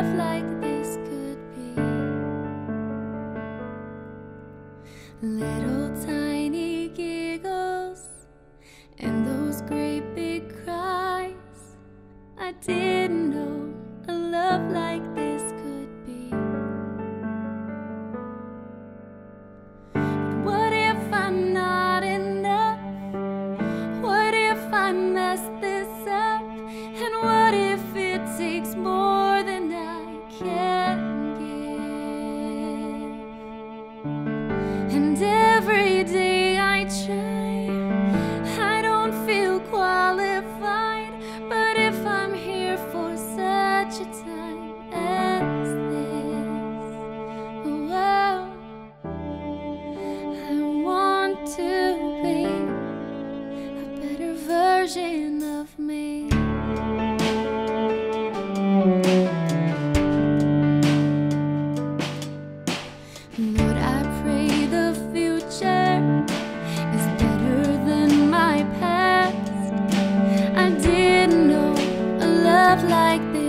love like this could be. Little tiny giggles and those great big cries. I didn't know a love like this could be. But what if I'm not enough? What if I mess this up? And what if it takes more than I can give? And every day I try, I don't feel qualified. But if I'm here for such a time as this, well, I want to be a better version of me. Lord, I pray the future is better than my past. I didn't know a love like this.